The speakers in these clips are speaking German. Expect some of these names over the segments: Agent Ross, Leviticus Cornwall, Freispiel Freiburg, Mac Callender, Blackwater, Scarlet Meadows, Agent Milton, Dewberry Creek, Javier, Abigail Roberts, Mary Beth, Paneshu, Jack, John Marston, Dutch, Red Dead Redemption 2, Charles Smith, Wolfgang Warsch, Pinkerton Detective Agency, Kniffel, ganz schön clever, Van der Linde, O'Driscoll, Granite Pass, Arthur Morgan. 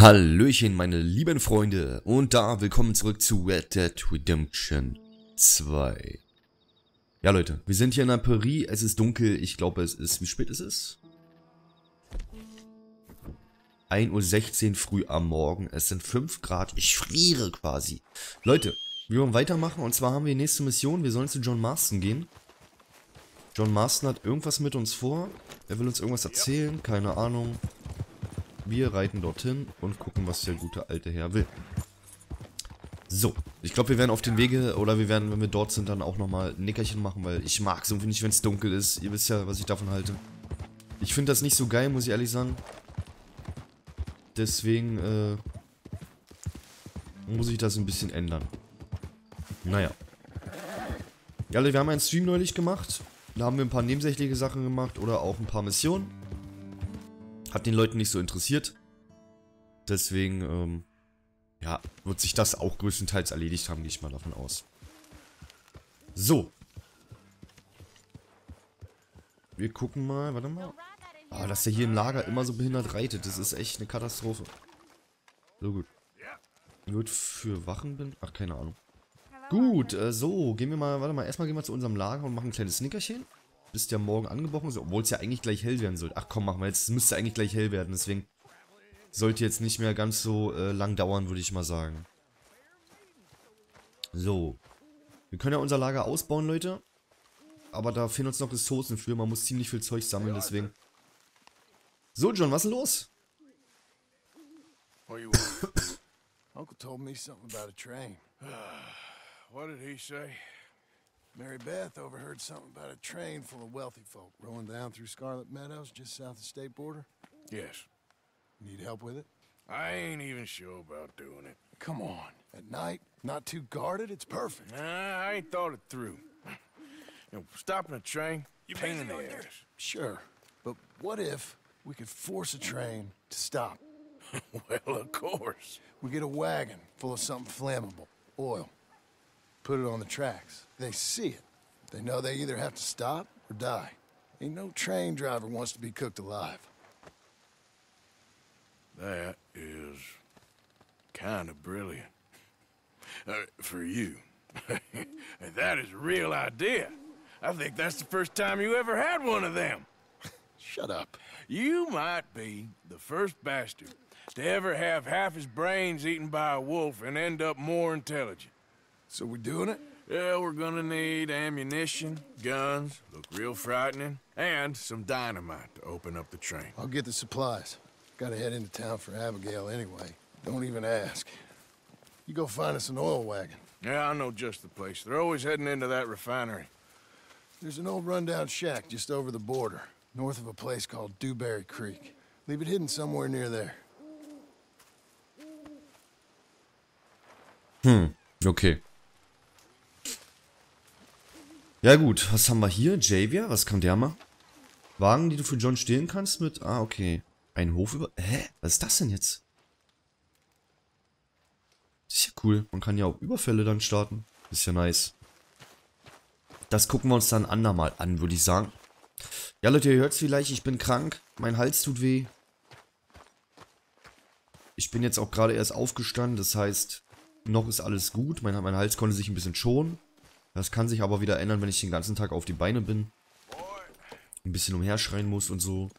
Hallöchen meine lieben Freunde und willkommen zurück zu Red Dead Redemption 2. Ja Leute, wir sind hier in der Prärie, es ist dunkel, ich glaube es ist, wie spät ist es? 1:16 Uhr früh am Morgen, es sind 5 Grad, ich friere quasi. Leute, wir wollen weitermachen und zwar haben wir die nächste Mission, wir sollen zu John Marston gehen. John Marston hat irgendwas mit uns vor, er will uns irgendwas erzählen, keine Ahnung. Wir reiten dorthin und gucken, was der gute alte Herr will. So, ich glaube, wir werden auf den Wege, oder wir werden, wenn wir dort sind, dann auch nochmal ein Nickerchen machen, weil ich mag es irgendwie nicht, wenn es dunkel ist. Ihr wisst ja, was ich davon halte. Ich finde das nicht so geil, muss ich ehrlich sagen. Deswegen, muss ich das ein bisschen ändern. Naja. Ja, wir haben einen Stream neulich gemacht. Da haben wir ein paar nebensächliche Sachen gemacht oder auch ein paar Missionen. Hat den Leuten nicht so interessiert. Deswegen, ja, wird sich das auch größtenteils erledigt haben, gehe ich mal davon aus. So. Wir gucken mal, warte mal. Ah, dass der hier im Lager immer so behindert reitet, das ist echt eine Katastrophe. So gut. Wird für Wachen bin. Ach, keine Ahnung. Gut, so, gehen wir mal, warte mal, erstmal gehen wir zu unserem Lager und machen ein kleines Nickerchen. Bis der Morgen angebrochen ist, obwohl es ja eigentlich gleich hell werden sollte. Ach komm, machen wir jetzt. Es müsste eigentlich gleich hell werden, deswegen sollte jetzt nicht mehr ganz so lang dauern, würde ich mal sagen. So. Wir können ja unser Lager ausbauen, Leute. Aber da fehlen uns noch Ressourcen für. Man muss ziemlich viel Zeug sammeln, deswegen. So, John, was ist denn los? Uncle told me something about a train. What did he say? Mary Beth overheard something about a train full of wealthy folk rolling down through Scarlet Meadows just south of the state border? Yes. Need help with it? I ain't even sure about doing it. Come on. At night, not too guarded, it's perfect. Nah, I ain't thought it through. You know, stopping a train, you pain in the ass. Sure, but what if we could force a train to stop? Well, of course. We get a wagon full of something flammable, oil. Put it on the tracks. They see it. They know they either have to stop or die. Ain't no train driver wants to be cooked alive. That is kind of brilliant. For you. That is a real idea. I think that's the first time you ever had one of them. Shut up. You might be the first bastard to ever have half his brains eaten by a wolf and end up more intelligent. So we're doing it? Yeah, we're gonna need ammunition, guns, look real frightening, and some dynamite to open up the train. I'll get the supplies. Gotta head into town for Abigail anyway. Don't even ask. You go find us an oil wagon. Yeah, I know just the place. They're always heading into that refinery. There's an old rundown shack just over the border, north of a place called Dewberry Creek. Leave it hidden somewhere near there. Okay. Ja gut, was haben wir hier? Javier, was kann der machen? Wagen, die du für John stehlen kannst mit... Ah, okay. Ein Hof über... Hä? Was ist das denn jetzt? Das ist ja cool. Man kann ja auch Überfälle dann starten. Ist ja nice. Das gucken wir uns dann andermal an, würde ich sagen. Ja, Leute, ihr hört es vielleicht. Ich bin krank. Mein Hals tut weh. Ich bin jetzt auch gerade erst aufgestanden. Das heißt, noch ist alles gut. Mein Hals konnte sich ein bisschen schonen. Das kann sich aber wieder ändern, wenn ich den ganzen Tag auf die Beine bin. Ein bisschen umherschreien muss und so.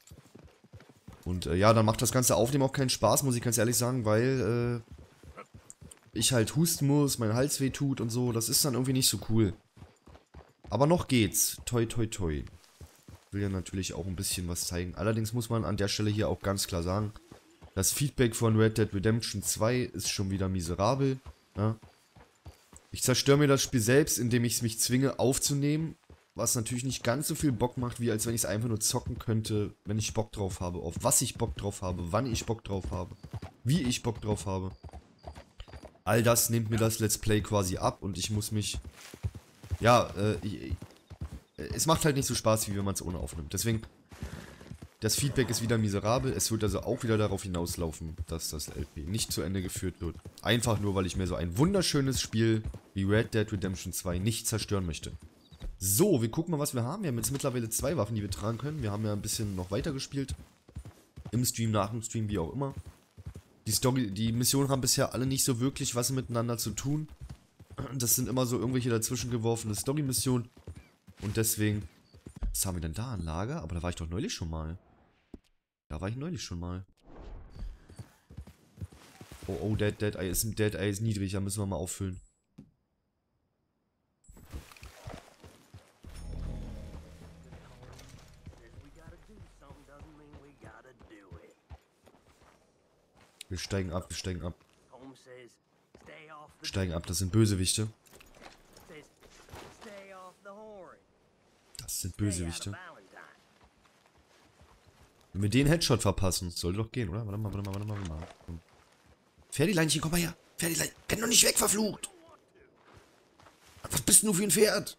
Und ja, dann macht das ganze Aufnehmen auch keinen Spaß, muss ich ganz ehrlich sagen, weil ich halt husten muss, mein Hals weh tut und so. Das ist dann irgendwie nicht so cool. Aber noch geht's. Toi, toi, toi. Will ja natürlich auch ein bisschen was zeigen. Allerdings muss man an der Stelle hier auch ganz klar sagen, das Feedback von Red Dead Redemption 2 ist schon wieder miserabel. Ja. Ich zerstöre mir das Spiel selbst, indem ich es mich zwinge aufzunehmen, was natürlich nicht ganz so viel Bock macht, wie als wenn ich es einfach nur zocken könnte, wenn ich Bock drauf habe, auf was ich Bock drauf habe, wann ich Bock drauf habe, wie ich Bock drauf habe. All das nimmt mir das Let's Play quasi ab und ich muss mich, ja, es macht halt nicht so Spaß, wie wenn man es ohne aufnimmt. Deswegen, das Feedback ist wieder miserabel, es wird also auch wieder darauf hinauslaufen, dass das LP nicht zu Ende geführt wird. Einfach nur, weil ich mir so ein wunderschönes Spiel wie Red Dead Redemption 2 nicht zerstören möchte. So, wir gucken mal, was wir haben. Wir haben jetzt mittlerweile 2 Waffen, die wir tragen können. Wir haben ja ein bisschen noch weiter gespielt. Im Stream, nach dem Stream, wie auch immer. Die Die Missionen haben bisher alle nicht so wirklich was miteinander zu tun. Das sind immer so irgendwelche dazwischen geworfene Story-Missionen. Und deswegen... Was haben wir denn da an Lager? Aber da war ich doch neulich schon mal. Oh, oh, Dead Eye ist ein Dead Eye, ist niedrig. Da müssen wir mal auffüllen. Wir steigen ab, das sind Bösewichte. Wenn wir den Headshot verpassen, sollte doch gehen, oder? Warte mal. Pferdeleinchen, komm mal her. Pferdeleinchen, renn doch nicht weg, verflucht. Was bist denn du für ein Pferd?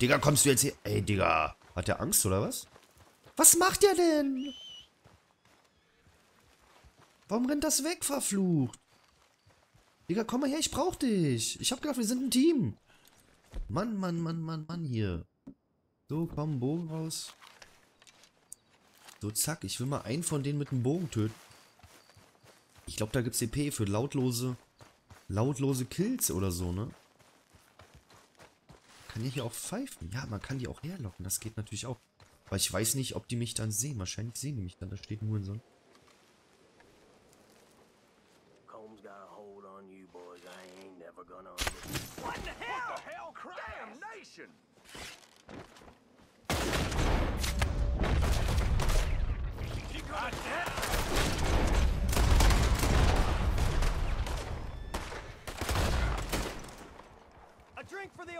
Digga, kommst du jetzt hier? Ey, Digga. Hat der Angst, oder was? Was macht der denn? Warum rennt das weg, verflucht? Digga, komm mal her, ich brauch dich. Ich hab gedacht, wir sind ein Team. Mann, hier. So, komm, Bogen raus. So, zack, ich will mal einen von denen mit dem Bogen töten. Ich glaube, da gibt's EP für lautlose Kills oder so, ne? Kann ich hier auch pfeifen? Ja, man kann die auch herlocken, das geht natürlich auch. Aber ich weiß nicht, ob die mich dann sehen. Wahrscheinlich sehen die mich dann, da steht nur in so einem...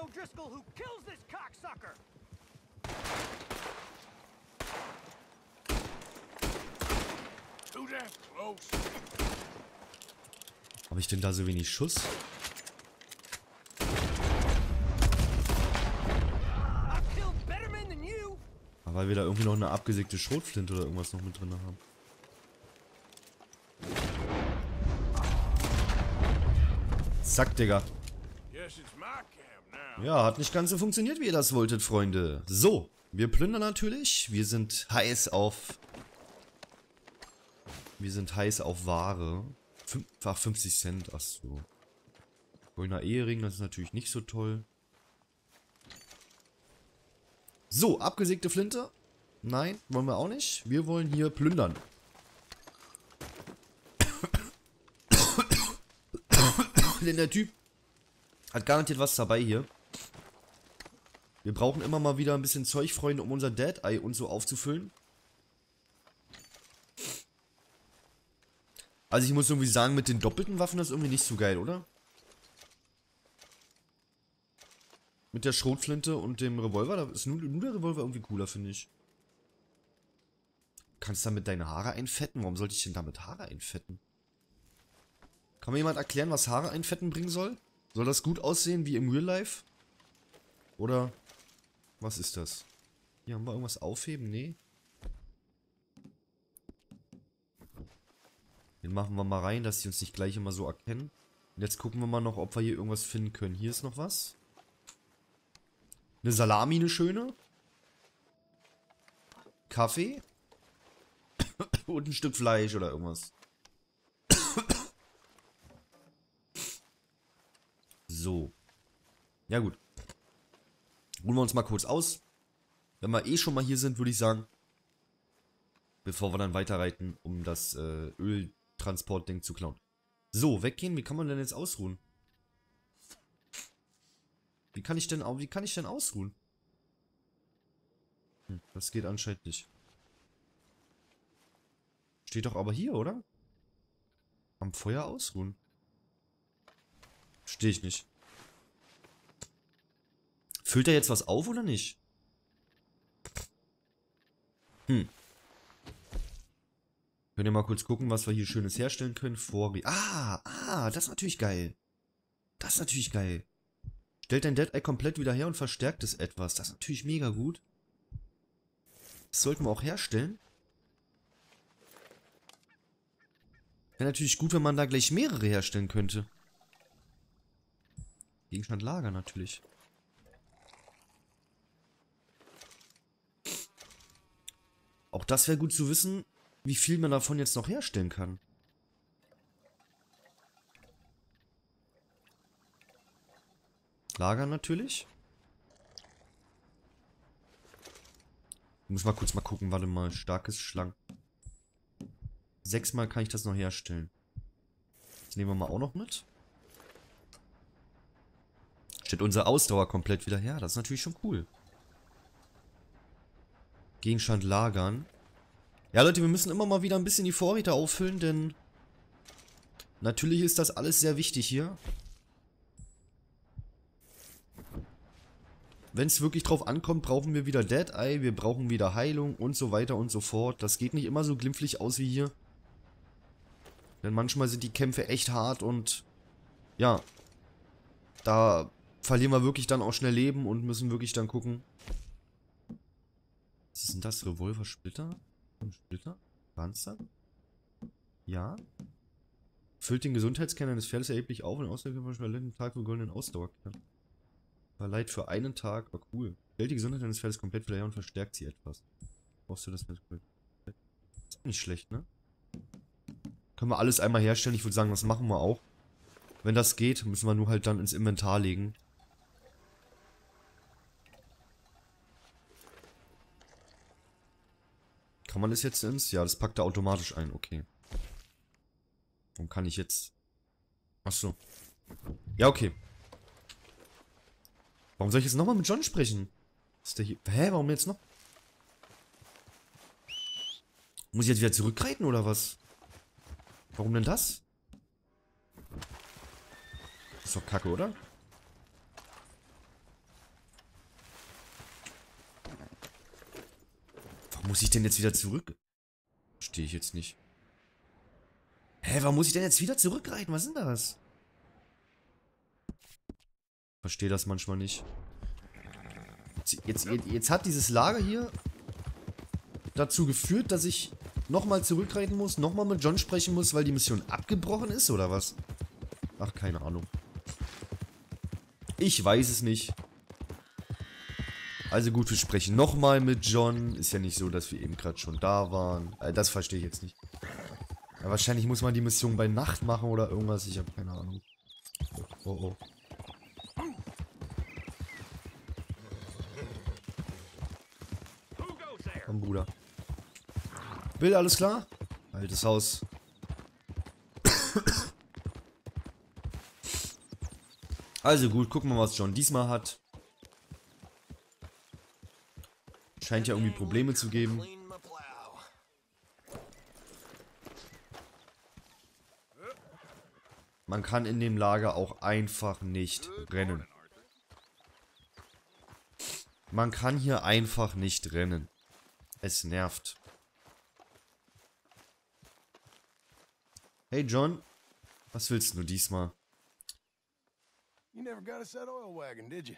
O'Driscoll who kills this cocksucker. Too damn close. Habe ich denn da so wenig Schuss? Aber weil wir da irgendwie noch eine abgesägte Schrotflinte oder irgendwas noch mit drin haben. Zack, Digga. Ja, hat nicht ganz so funktioniert, wie ihr das wolltet, Freunde. So, wir plündern natürlich. Wir sind heiß auf... Ware. 50 Cent, achso. Goldener Ehering, das ist natürlich nicht so toll. So, abgesägte Flinte. Nein, wollen wir auch nicht. Wir wollen hier plündern. Denn der Typ hat garantiert was dabei hier. Wir brauchen immer mal wieder ein bisschen Zeug, Freunde, um unser Dead Eye und so aufzufüllen. Also ich muss irgendwie sagen, mit den doppelten Waffen ist irgendwie nicht so geil, oder? Mit der Schrotflinte und dem Revolver, da ist nur der Revolver irgendwie cooler, finde ich. Kannst damit deine Haare einfetten? Warum sollte ich denn damit Haare einfetten? Kann mir jemand erklären, was Haare einfetten bringen soll? Soll das gut aussehen wie im Real Life? Oder was ist das? Hier haben wir irgendwas aufheben? Nee. Den machen wir mal rein, dass die uns nicht gleich immer so erkennen. Und jetzt gucken wir mal noch, ob wir hier irgendwas finden können. Hier ist noch was. Eine Salami, eine schöne. Kaffee. Und ein Stück Fleisch oder irgendwas. So. Ja gut. Ruhen wir uns mal kurz aus. Wenn wir eh schon mal hier sind, würde ich sagen, bevor wir dann weiterreiten, um das Öltransportding zu klauen. So, weggehen. Wie kann man denn jetzt ausruhen? Wie kann ich denn ausruhen? Hm, das geht anscheinend nicht. Steht doch aber hier, oder? Am Feuer ausruhen. Verstehe ich nicht. Füllt er jetzt was auf oder nicht? Hm. Könnt ihr mal kurz gucken, was wir hier Schönes herstellen können? Das ist natürlich geil. Stellt dein Dead Eye komplett wieder her und verstärkt es etwas. Das ist natürlich mega gut. Das sollten wir auch herstellen. Wäre natürlich gut, wenn man da gleich mehrere herstellen könnte. Gegenstand Lager natürlich. Auch das wäre gut zu wissen, wie viel man davon jetzt noch herstellen kann. Lager natürlich. Muss mal kurz mal gucken, warte mal. Starkes Schlank. 6-mal kann ich das noch herstellen. Das nehmen wir mal auch noch mit. Stellt unsere Ausdauer komplett wieder her. Das ist natürlich schon cool. Gegenstand lagern. Ja, Leute, wir müssen immer mal wieder ein bisschen die Vorräte auffüllen, denn natürlich ist das alles sehr wichtig hier. Wenn es wirklich drauf ankommt, brauchen wir wieder Dead Eye, wir brauchen wieder Heilung und so weiter und so fort. Das geht nicht immer so glimpflich aus wie hier. Denn manchmal sind die Kämpfe echt hart und ja, da verlieren wir wirklich dann auch schnell Leben und müssen wirklich dann gucken. Was ist denn das? Revolversplitter? Splitter? Panzer? Ja. Füllt den Gesundheitskern eines Pferdes erheblich auf und außerdem kann man einen Tag für goldenen Ausdauerkern. Verleiht für einen Tag, war cool. Stellt die Gesundheit eines Pferdes komplett wieder her und verstärkt sie etwas. Brauchst du das mit? Ist nicht schlecht, ne? Können wir alles einmal herstellen. Ich würde sagen, das machen wir auch. Wenn das geht, müssen wir nur halt dann ins Inventar legen. Kann man das jetzt ins? Ja, das packt er automatisch ein. Okay. Warum kann ich jetzt? Achso. Ja, okay. Warum soll ich jetzt nochmal mit John sprechen? Ist der hier? Hä, warum jetzt noch? Muss ich jetzt wieder zurückreiten oder was? Warum denn das? Ist doch kacke, oder? Warum muss ich denn jetzt wieder zurück? Verstehe ich jetzt nicht. Hä, warum muss ich denn jetzt wieder zurückreiten? Was ist denn das? Verstehe das manchmal nicht. Jetzt hat dieses Lager hier dazu geführt, dass ich nochmal zurückreiten muss, nochmal mit John sprechen muss, weil die Mission abgebrochen ist, oder was? Ach, keine Ahnung. Ich weiß es nicht. Also gut, wir sprechen nochmal mit John. Ist ja nicht so, dass wir eben gerade schon da waren. Das verstehe ich jetzt nicht. Ja, wahrscheinlich muss man die Mission bei Nacht machen oder irgendwas. Ich habe keine Ahnung. Oh, oh. Am Bruder. Bill, alles klar? Altes Haus. Also gut, gucken wir mal, was John diesmal hat. Scheint ja irgendwie Probleme zu geben. Man kann in dem Lager auch einfach nicht rennen. Man kann hier einfach nicht rennen. Es nervt. Hey John, was willst du diesmal? You never got us that oil wagon, did you?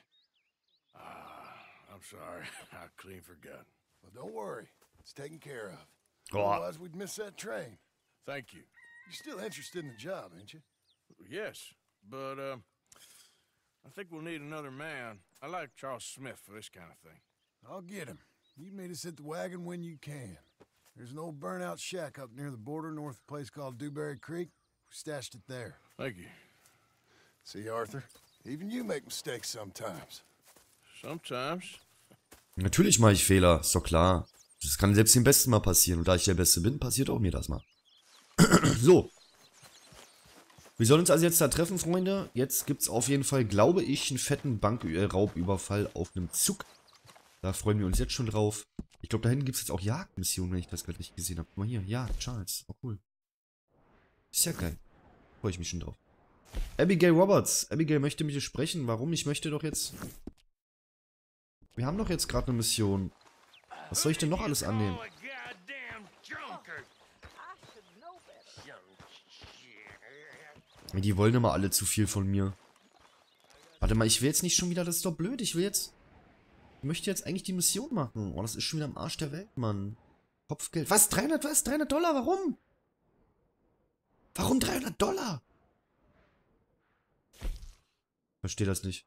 I'm sorry, I clean forgot. Well, don't worry, it's taken care of. Otherwise, we'd miss that train. Thank you. You're still interested in the job, ain't you? Yes, but I think we'll need another man. I like Charles Smith for this kind of thing. I'll get him. You made us hit the wagon when you can. There's an old burnout shack up near the border, north of a place called Dewberry Creek. We stashed it there. Thank you. See, Arthur, even you make mistakes sometimes. Sometimes? Natürlich mache ich Fehler, ist doch klar. Das kann selbst dem Besten mal passieren. Und da ich der Beste bin, passiert auch mir das mal. So. Wir sollen uns also jetzt da treffen, Freunde. Jetzt gibt es auf jeden Fall, glaube ich, einen fetten Bankraubüberfall auf einem Zug. Da freuen wir uns jetzt schon drauf. Ich glaube, da hinten gibt es jetzt auch Jagdmissionen, wenn ich das gerade nicht gesehen habe. Guck mal hier. Ja, Charles. Oh, cool. Ist ja geil. Freue ich mich schon drauf. Abigail Roberts. Abigail möchte mit dir sprechen. Warum? Ich möchte doch jetzt... Wir haben doch jetzt gerade eine Mission. Was soll ich denn noch alles annehmen? Die wollen immer alle zu viel von mir. Warte mal, ich will jetzt nicht schon wieder... Das ist doch blöd. Ich will jetzt... Ich möchte jetzt eigentlich die Mission machen. Oh, das ist schon wieder am Arsch der Welt, Mann. Kopfgeld. Was? 300? Was? 300 Dollar? Warum? Warum 300 Dollar? Verstehe das nicht.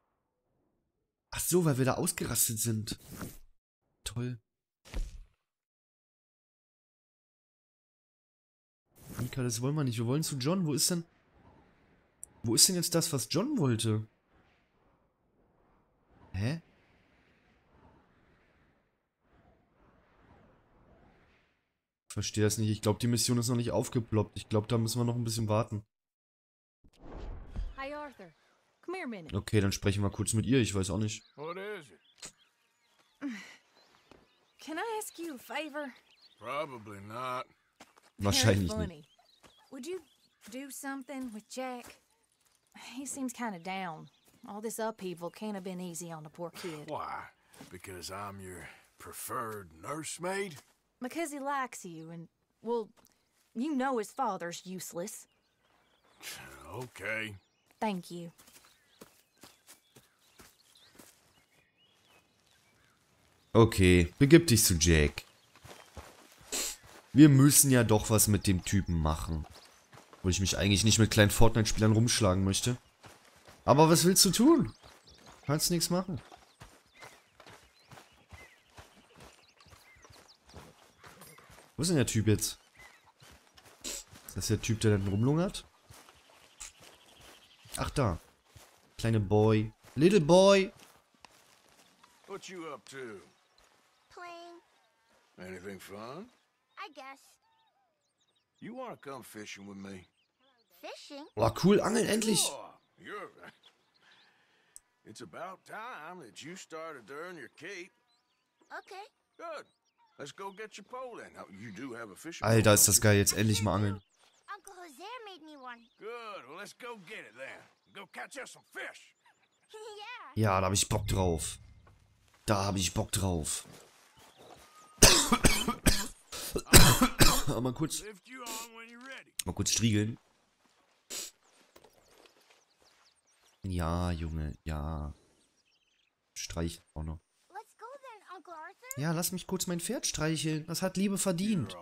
Ach so, weil wir da ausgerastet sind. Toll. Mika, das wollen wir nicht. Wir wollen zu John. Wo ist denn jetzt das, was John wollte? Hä? Ich verstehe das nicht. Ich glaube, die Mission ist noch nicht aufgeploppt. Ich glaube, da müssen wir noch ein bisschen warten. Okay, dann sprechen wir kurz mit ihr. Ich weiß auch nicht. What is it? Can I ask you a favor? Probably not. Wahrscheinlich nicht. Would you do something with Jack? He seems kind of down. All this upheaval can't have been easy on the poor kid. Why? Because I'm your preferred nursemaid? Because he likes you and, well, you know his father's useless. Okay. Thank you. Okay, begib dich zu Jack. Wir müssen ja doch was mit dem Typen machen. Wo ich mich eigentlich nicht mit kleinen Fortnite-Spielern rumschlagen möchte. Aber was willst du tun? Kannst nichts machen. Wo ist denn der Typ jetzt? Ist das der Typ, der dann rumlungert? Ach da. Kleine Boy. Little Boy. What you up to? Playing. Anything fun? I guess. You want to come fishing with me? Fishing? Oh, cool, angeln endlich. Sure. It's about time that you started to earn your cape. Okay. Good. Let's go get your pole in. Now, you do have a fishing pole. Alter, ist das geil, jetzt endlich mal angeln. Uncle Jose made me one. Good. Well, let's go get it then. Go catch us some fish. Yeah. Ja, da habe ich Bock drauf. Da habe ich Bock drauf. Mal kurz striegeln. Ja, Junge, ja. Streicheln auch noch. Ja, lass mich kurz mein Pferd streicheln. Das hat Liebe verdient.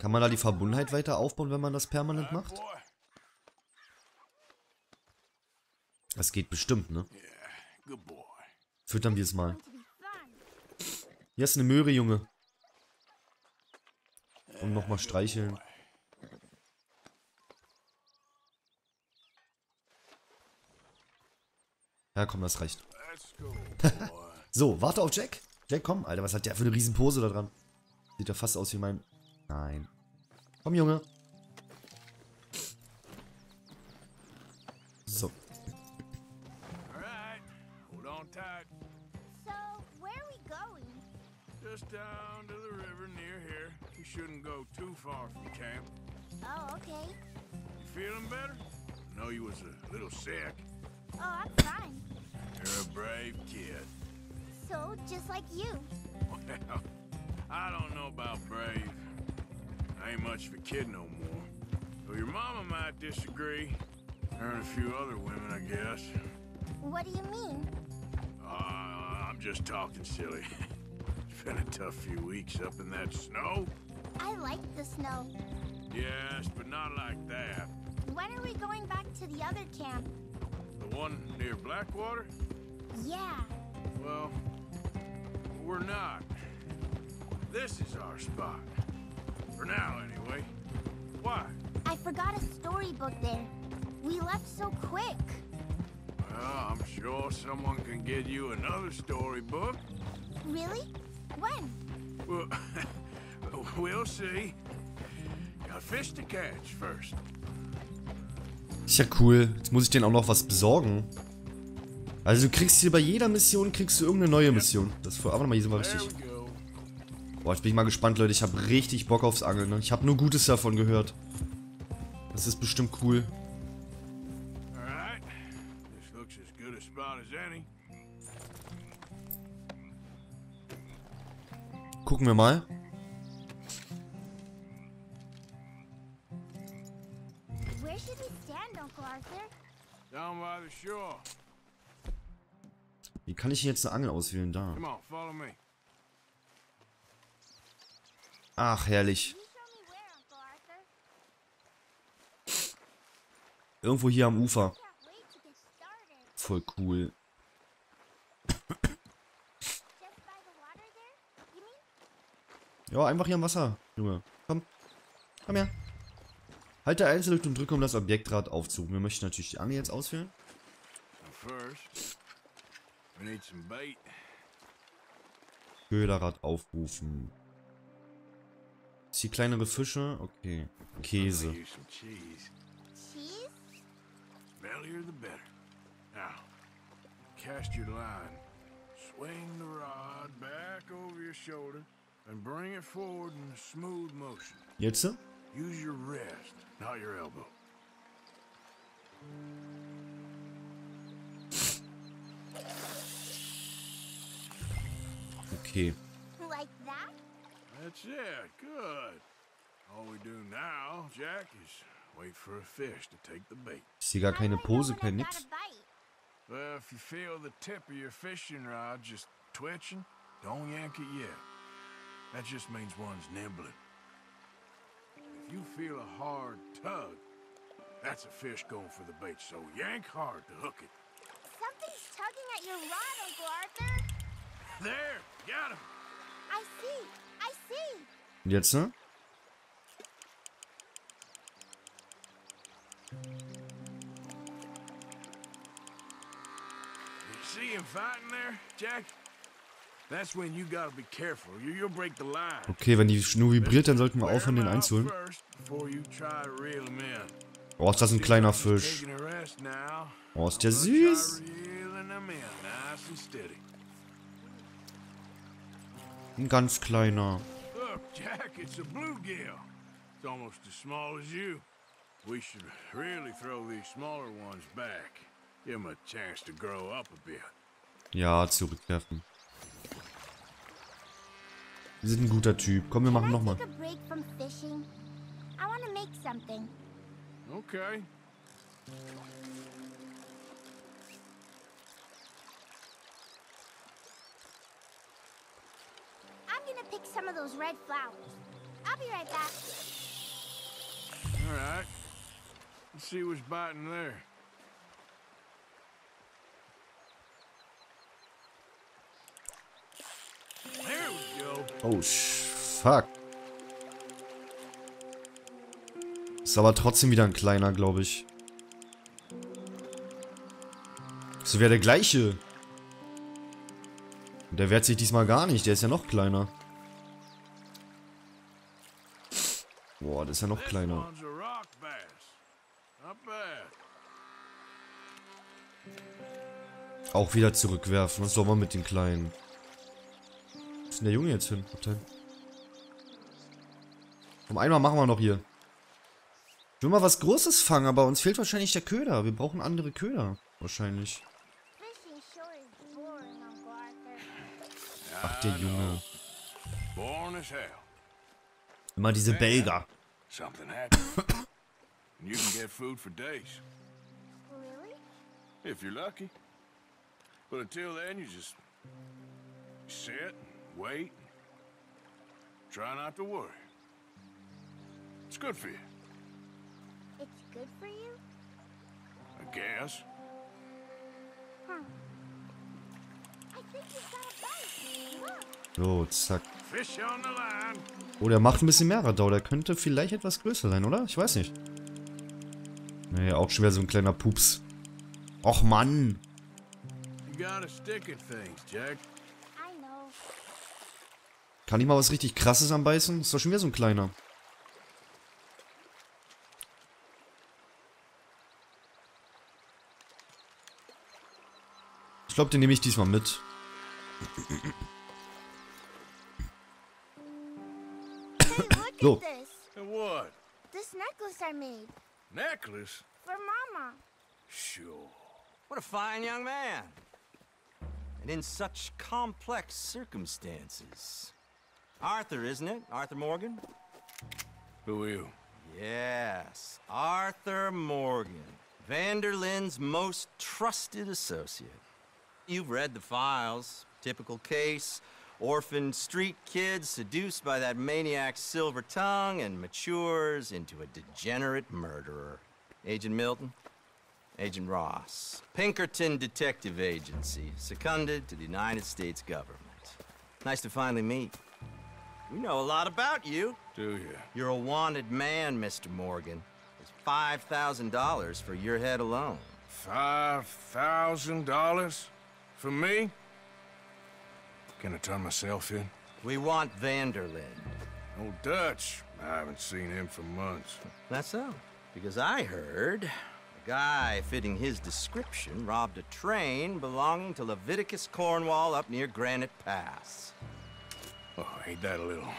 Kann man da die Verbundenheit weiter aufbauen, wenn man das permanent macht? Das geht bestimmt, ne? Füttern wir es mal. Hier ist eine Möhre, Junge. Und nochmal streicheln. Ja, komm, das reicht. So, warte auf Jack. Jack, komm. Alter, was hat der für eine Riesenpose da dran? Sieht ja fast aus wie mein... Nein. Komm, Junge. So. Just down to the river near here. You shouldn't go too far from camp. Oh, okay. You feeling better? I know you was a little sick. Oh, I'm fine. You're a brave kid. So, just like you. Well, I don't know about brave. I ain't much of a kid no more. Though your mama might disagree. Her and a few other women, I guess. What do you mean? I'm just talking silly. Been a tough few weeks up in that snow. I like the snow. Yes, but not like that. When are we going back to the other camp? The one near Blackwater? Yeah. Well, we're not. This is our spot. For now, anyway. Why? I forgot a storybook there. We left so quick. Well, I'm sure someone can get you another storybook. Really? When? Well, we'll see. Got fish to catch first. Ist ja cool. Jetzt muss ich denen auch noch was besorgen. Also du kriegst hier bei jeder Mission, kriegst du irgendeine neue Mission. Das ist aber nochmal hier mal richtig. Boah, ich bin mal gespannt, Leute. Ich habe richtig Bock aufs Angeln. Ne? Ich habe nur Gutes davon gehört. Das ist bestimmt cool. Gucken wir mal. Wie kann ich jetzt eine Angel auswählen? Da. Ach, herrlich. Irgendwo hier am Ufer. Voll cool. Ja, einfach hier am Wasser, Junge. Komm. Komm her. Halte Einzel und drücke, um das Objektrad aufzurufen. Wir möchten natürlich die Angel jetzt ausführen. Köderrad aufrufen. Zieh kleinere Fische. Okay. Käse. Jetzt? Use your wrist, not your elbow. Okay. Like that? That's it. Good. All we do now, Jack, is wait for a fish to take the bait. Ich sehe gar keine Pose, kein nix. Well, if you feel the tip of your fishing rod just twitching, don't yank it yet. That just means one's nibbling. You feel a hard tug. That's a fish going for the bait, so yank hard to hook it. Something's tugging at your rod, Uncle Arthur. There, got him. I see, I see. Jetzt, ne? You see him fighting there, Jack? That's when you gotta be careful. You'll break the line. Okay, wenn die nur vibriert, dann sollten wir aufhören, den einzuholen. Oh, ist das ein kleiner Fisch. Oh, ist der süß. Ein ganz kleiner. Ja, zurückwerfen. Wir sind ein guter Typ. Komm, wir machen nochmal. Okay. I'm gonna pick some of those red flowers. I'll be right back. All right. Let's see what's biting there. Oh, fuck. Ist aber trotzdem wieder ein kleiner, glaube ich. Das wäre der gleiche. Und der wehrt sich diesmal gar nicht. Der ist ja noch kleiner. Boah, der ist ja noch kleiner. Auch wieder zurückwerfen. Was soll man mit den Kleinen? Wo ist denn der Junge jetzt hin? Komm, einmal machen wir noch hier. Ich will mal was Großes fangen, aber uns fehlt wahrscheinlich der Köder. Wir brauchen andere Köder. Wahrscheinlich. Ach, der Junge. Immer diese Belger. Wait. Try not to worry. It's good for you. It's good for you? I guess. Huh. I think you got a bite. So, zack. Fish on the line. Oh, der macht ein bisschen mehr Radau. Der könnte vielleicht etwas größer sein, oder? Ich weiß nicht. Nee, auch schon wieder so ein kleiner Pups. Och, Mann. You gotta stick at things, Jack. Kann ich mal was richtig Krasses anbeißen? Ist doch schon wieder so ein kleiner. Ich glaube, den nehme ich diesmal mit. So. This necklace I made. Necklace? For Mama. Sure. What a fine young man. And in such complex circumstances. Arthur, isn't it? Arthur Morgan? Who are you? Yes, Arthur Morgan, Van der Linde's most trusted associate. You've read the files. Typical case, orphaned street kid seduced by that maniac's silver tongue and matures into a degenerate murderer. Agent Milton, Agent Ross, Pinkerton Detective Agency, seconded to the United States government. Nice to finally meet. We know a lot about you. Do you? You're a wanted man, Mr. Morgan. $5,000 for your head alone. $5,000? For me? Can I turn myself in? We want Van der Linde. Old Dutch. I haven't seen him for months. That's so. Because I heard a guy fitting his description robbed a train belonging to Leviticus Cornwall up near Granite Pass. Oh, ain't that a little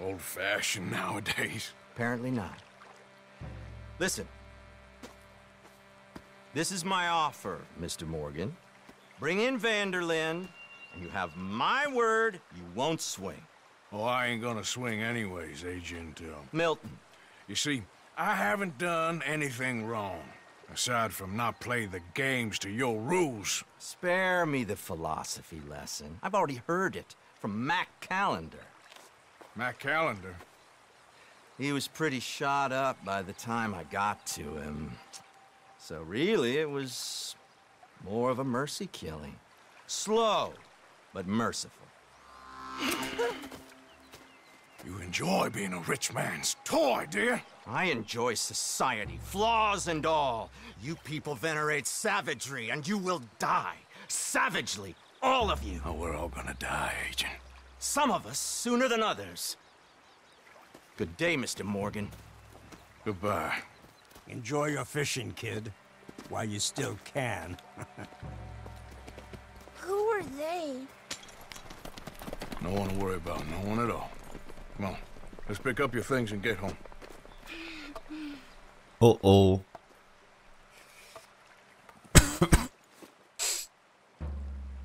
old-fashioned nowadays? Apparently not. Listen. This is my offer, Mr. Morgan. Bring in Van der Linde, and you have my word you won't swing. Oh, I ain't gonna swing anyways, Agent Milton. You see, I haven't done anything wrong, aside from not playing the games to your rules. Spare me the philosophy lesson. I've already heard it from Mac Callender. Mac Callender? He was pretty shot up by the time I got to him. So really, it was more of a mercy killing. Slow, but merciful. You enjoy being a rich man's toy, do you? I enjoy society, flaws and all. You people venerate savagery, and you will die. Savagely, all of you. Oh, we're all gonna die, Agent. Some of us sooner than others. Good day, Mr. Morgan. Goodbye. Enjoy your fishing, kid, while you still can. Who are they? No one to worry about, no one at all. Come on, let's pick up your things and get home. Uh-oh.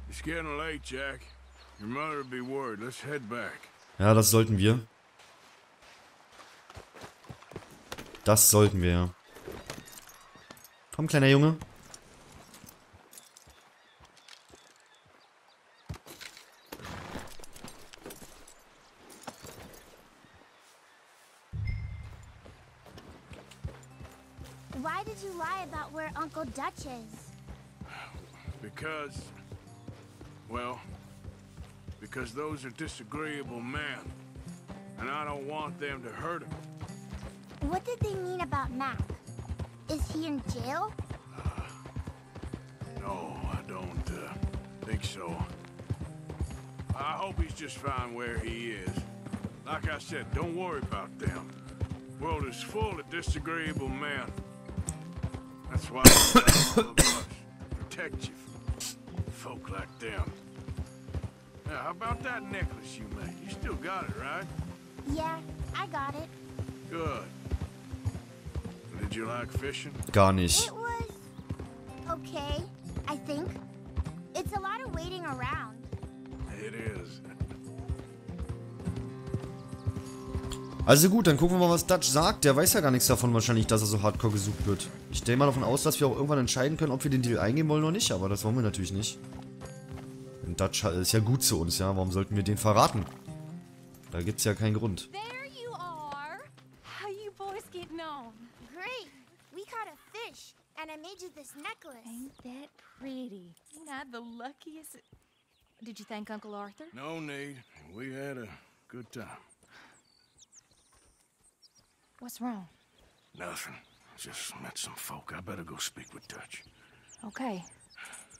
It's getting late, Jack. Your mother will be worried. Let's head back. Ja, das sollten wir. Das sollten wir. Komm, kleiner Junge. Why did you lie about where Uncle Dutch is? Because those are disagreeable men, and I don't want them to hurt him. What did they mean about Mac? Is he in jail? No, I don't think so. I hope he's just fine where he is. Like I said, don't worry about them. The world is full of disagreeable men. That's why all of us protect you from folk like them. Now, how about that necklace you made? You still got it, right? Yeah, I got it. Good. Did you like fishing? Gar nicht. It was okay, I think. It's a lot of waiting around. It is. Also gut, dann gucken wir mal, was Dutch sagt. Der weiß ja gar nichts davon wahrscheinlich, dass er so hardcore gesucht wird. Ich gehe mal davon aus, dass wir auch irgendwann entscheiden können, ob wir den Deal eingehen wollen oder nicht. Aber das wollen wir natürlich nicht. Denn Dutch ist ja gut zu uns, ja. Warum sollten wir den verraten? Da gibt's ja keinen Grund. There you are. How you boys getting on? Great. We caught a fish and I made you this necklace. Ain't that pretty? Not the luckiest. Did you thank Uncle Arthur? No need. We had a good time. What's wrong? Nothing. Just met some folk. I better go speak with Dutch. Okay.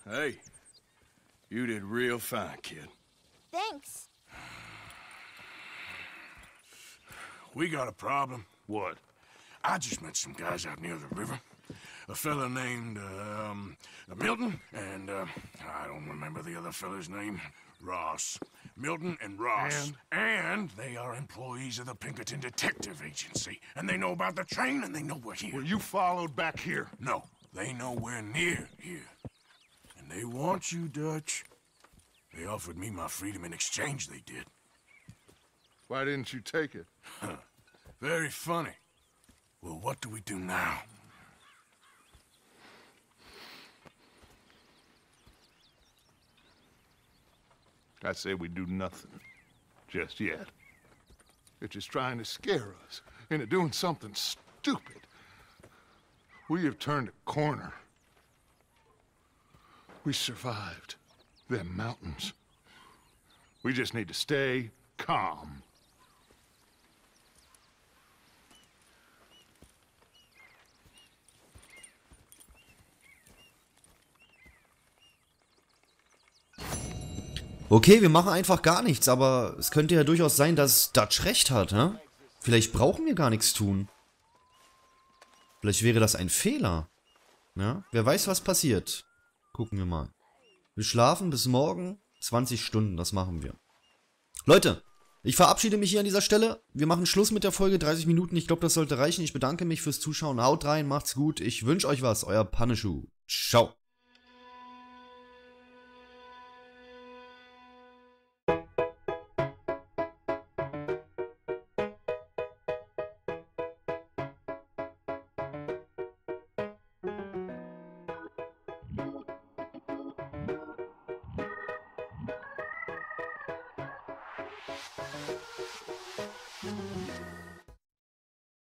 Hey, you did real fine, kid. Thanks. We got a problem. What? I just met some guys out near the river. A fella named Milton and I don't remember the other fella's name. Ross. Milton and Ross. And they are employees of the Pinkerton Detective Agency. And they know about the train and they know we're here. Were you followed back here? No. They know we're near here. And they want you, Dutch. They offered me my freedom in exchange, they did. Why didn't you take it? Huh. Very funny. Well, what do we do now? I say we do nothing. Just yet. They're just trying to scare us into doing something stupid. We have turned a corner. We survived them mountains. We just need to stay calm. Okay, wir machen einfach gar nichts, aber es könnte ja durchaus sein, dass Dutch recht hat, ne? Vielleicht brauchen wir gar nichts tun. Vielleicht wäre das ein Fehler. Ja? Wer weiß, was passiert. Gucken wir mal. Wir schlafen bis morgen 20 Stunden, das machen wir. Leute, ich verabschiede mich hier an dieser Stelle. Wir machen Schluss mit der Folge, 30 Minuten. Ich glaube, das sollte reichen. Ich bedanke mich fürs Zuschauen. Haut rein, macht's gut. Ich wünsche euch was. Euer Paneshu. Ciao.